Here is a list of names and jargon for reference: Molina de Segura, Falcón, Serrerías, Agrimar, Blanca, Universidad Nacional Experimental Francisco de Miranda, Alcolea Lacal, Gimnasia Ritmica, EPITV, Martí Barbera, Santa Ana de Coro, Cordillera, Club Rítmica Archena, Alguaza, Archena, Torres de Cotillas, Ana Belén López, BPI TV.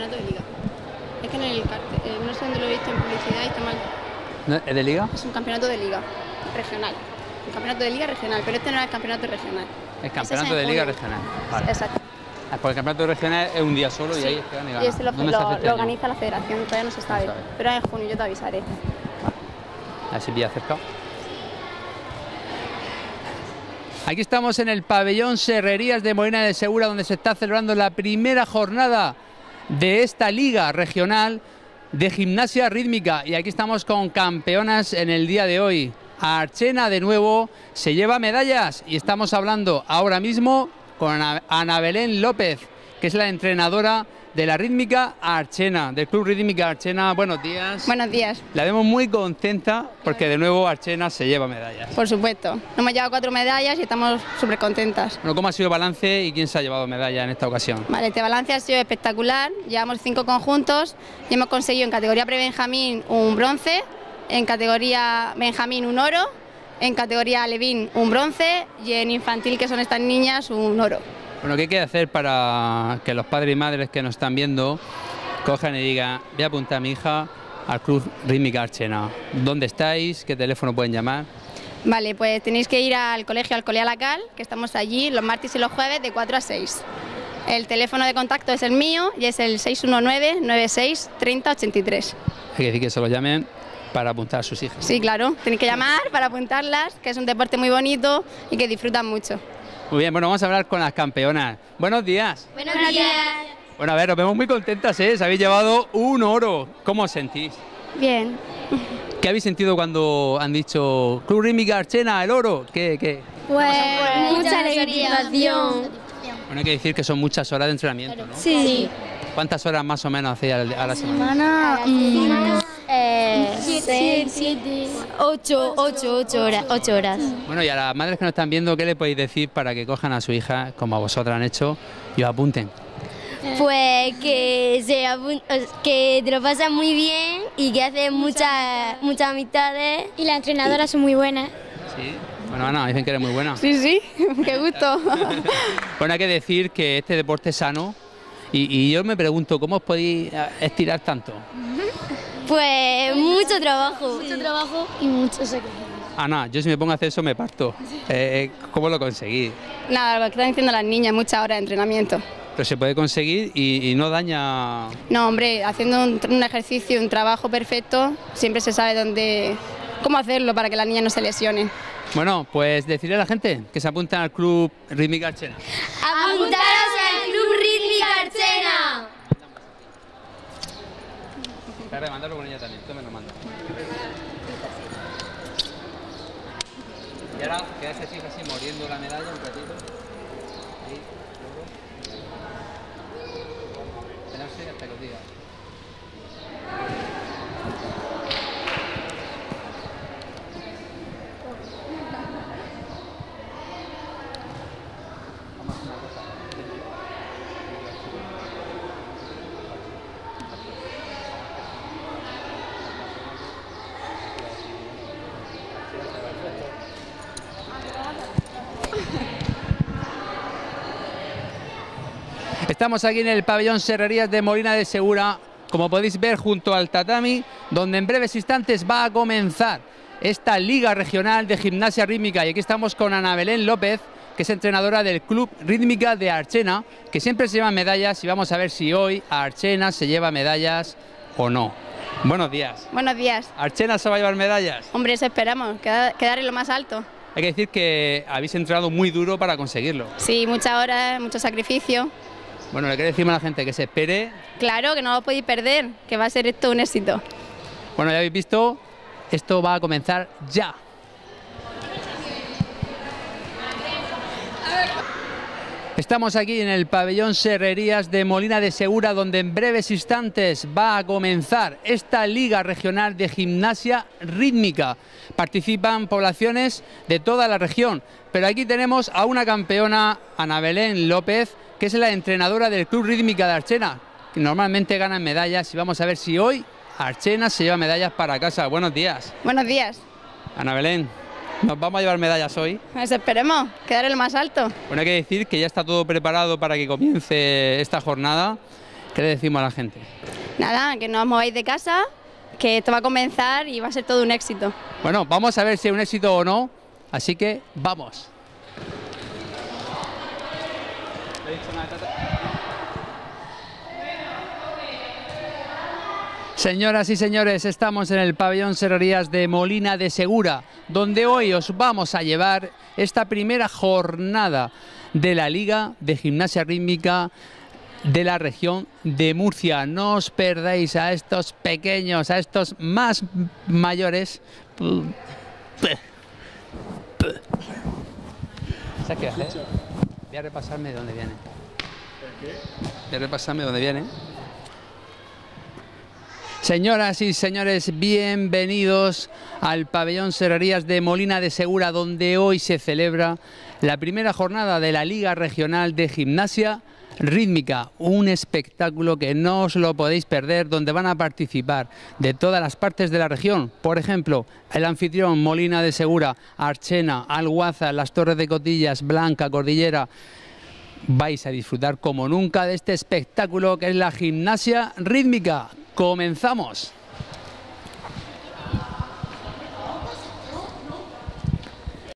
campeonato de liga. Es que en el cartel, no sé dónde lo he visto en publicidad y está mal. ¿No es de liga? Es un campeonato de liga regional. Un campeonato de liga regional, pero este no era el campeonato regional. El campeonato de liga regional. Vale. Exacto. Porque el campeonato regional es un día solo y ahí se gana. Y este lo organiza la federación, todavía no se sabe. Pero en junio yo te avisaré. A ver si pilla cerca. Aquí estamos en el pabellón Serrerías de Molina de Segura, donde se está celebrando la primera jornada de esta liga regional de gimnasia rítmica. Y aquí estamos con campeonas en el día de hoy. Archena de nuevo se lleva medallas y estamos hablando ahora mismo con Ana Belén López, que es la entrenadora de la rítmica Archena, del Club Rítmica Archena. Buenos días. Buenos días. La vemos muy contenta porque de nuevo Archena se lleva medallas. Por supuesto, nos hemos llevado 4 medallas y estamos súper contentas. Bueno, ¿cómo ha sido el balance y quién se ha llevado medalla en esta ocasión? Vale, este balance ha sido espectacular, llevamos 5 conjuntos y hemos conseguido en categoría pre-benjamín un bronce, en categoría benjamín un oro, en categoría alevín un bronce y en infantil, que son estas niñas, un oro. Bueno, ¿qué hay que hacer para que los padres y madres que nos están viendo cojan y digan, voy a apuntar a mi hija al Club Rítmica Archena? ¿Dónde estáis? ¿Qué teléfono pueden llamar? Vale, pues tenéis que ir al colegio Alcolea Lacal, que estamos allí los martes y los jueves de 4 a 6. El teléfono de contacto es el mío y es el 619-96-30-83. Hay que decir que se lo llamen para apuntar a sus hijas. Sí, claro, tenéis que llamar para apuntarlas, que es un deporte muy bonito y que disfrutan mucho. Muy bien, bueno, vamos a hablar con las campeonas. Buenos días. Buenos días. Bueno, a ver, nos vemos muy contentas, ¿eh? Se habéis llevado un oro. ¿Cómo os sentís? Bien. ¿Qué habéis sentido cuando han dicho Club Rítmica Archena, el oro? ¿Qué? Pues mucha alegría. Bueno, hay que decir que son muchas horas de entrenamiento, ¿no? Sí. ¿Cuántas horas más o menos hacéis a la semana? 8 horas. Bueno, y a las madres que nos están viendo, ¿qué le podéis decir para que cojan a su hija, como a vosotras han hecho, y os apunten? Pues que te lo pasan muy bien y que hacen muchas amistades. Y las entrenadoras son muy buenas. Sí. Bueno, Ana, dicen que eres muy buena. Sí, sí, qué gusto. Bueno, hay que decir que este deporte es sano y yo me pregunto, ¿cómo os podéis estirar tanto? Pues mucho trabajo. Mucho trabajo y mucho sacrificio. Ana, yo si me pongo a hacer eso me parto. ¿Cómo lo conseguí? Nada, lo que están diciendo las niñas, muchas horas de entrenamiento. Pero se puede conseguir y no daña... No, hombre, haciendo un ejercicio, un trabajo perfecto, siempre se sabe cómo hacerlo para que las niñas no se lesionen. Bueno, pues decirle a la gente que se apuntan al Club Rítmica Archena. ¡Apuntaros al Club Rítmica Archena! Espera, mandarlo con ella también, tú me lo mandas. Y ahora, quedarse así, casi muriendo la medalla un ratito. Ahí, luego. Esperarse hasta que os diga. Estamos aquí en el pabellón Serrerías de Molina de Segura, como podéis ver junto al tatami, donde en breves instantes va a comenzar esta Liga Regional de Gimnasia Rítmica. Y aquí estamos con Ana Belén López, que es entrenadora del Club Rítmica de Archena, que siempre se lleva medallas, y vamos a ver si hoy a Archena se lleva medallas o no. Buenos días. Buenos días. ¿Archena se va a llevar medallas? Hombre, eso esperamos, quedar en lo más alto. Hay que decir que habéis entrenado muy duro para conseguirlo. Sí, muchas horas, mucho sacrificio. Bueno, le quiero decir a la gente que se espere. Claro, que no lo podéis perder, que va a ser esto un éxito. Bueno, ya habéis visto, esto va a comenzar ya. Estamos aquí en el pabellón Serrerías de Molina de Segura, donde en breves instantes va a comenzar esta Liga Regional de Gimnasia Rítmica. Participan poblaciones de toda la región, pero aquí tenemos a una campeona, Ana Belén López, que es la entrenadora del Club Rítmica de Archena, que normalmente ganan medallas, y vamos a ver si hoy Archena se lleva medallas para casa. Buenos días. Buenos días. Ana Belén, ¿nos vamos a llevar medallas hoy? Pues esperemos, quedar en lo más alto. Bueno, hay que decir que ya está todo preparado para que comience esta jornada ¿Qué le decimos a la gente? Nada, que no os mováis de casa, que esto va a comenzar y va a ser todo un éxito. Bueno, vamos a ver si es un éxito o no, así que vamos. Señoras y señores, estamos en el pabellón Serrerías de Molina de Segura, donde hoy os vamos a llevar esta primera jornada de la Liga de Gimnasia Rítmica de la región de Murcia. No os perdáis a estos pequeños, a estos más mayores. ¿Sabes qué hacer? Voy a repasarme de dónde viene. Voy a repasarme de dónde viene. Señoras y señores, bienvenidos al pabellón Serrerías de Molina de Segura, donde hoy se celebra la primera jornada de la Liga Regional de Gimnasia Rítmica, un espectáculo que no os lo podéis perder, donde van a participar de todas las partes de la región. Por ejemplo, el anfitrión Molina de Segura, Archena, Alguaza, las Torres de Cotillas, Blanca, Cordillera. Vais a disfrutar como nunca de este espectáculo que es la gimnasia rítmica. ¡Comenzamos!